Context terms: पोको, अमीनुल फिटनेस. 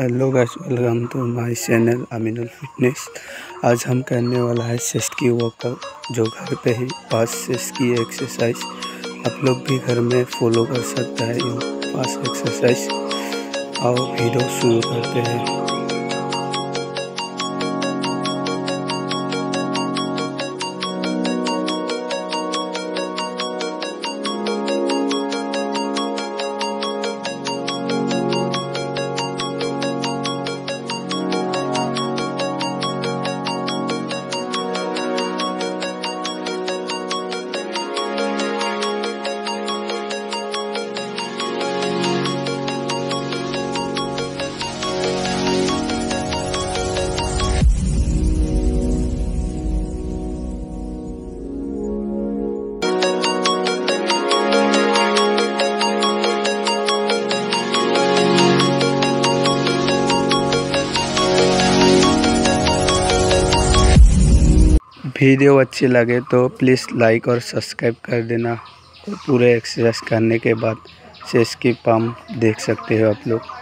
Hello guys, welcome to my channel अमीनुल फिटनेस। आज हम करने वाला है चेस्ट की वर्कआउट, जो घर पे ही पाँच चेस्ट की एक्सरसाइज आप लोग भी घर में फॉलो कर सकता है। ये पाँच एक्सरसाइज और वीडियो शुरू करते हैं। वीडियो अच्छी लगे तो प्लीज़ लाइक और सब्सक्राइब कर देना। पूरे एक्सरसाइज करने के बाद चेस्ट की पंप देख सकते हो आप लोग।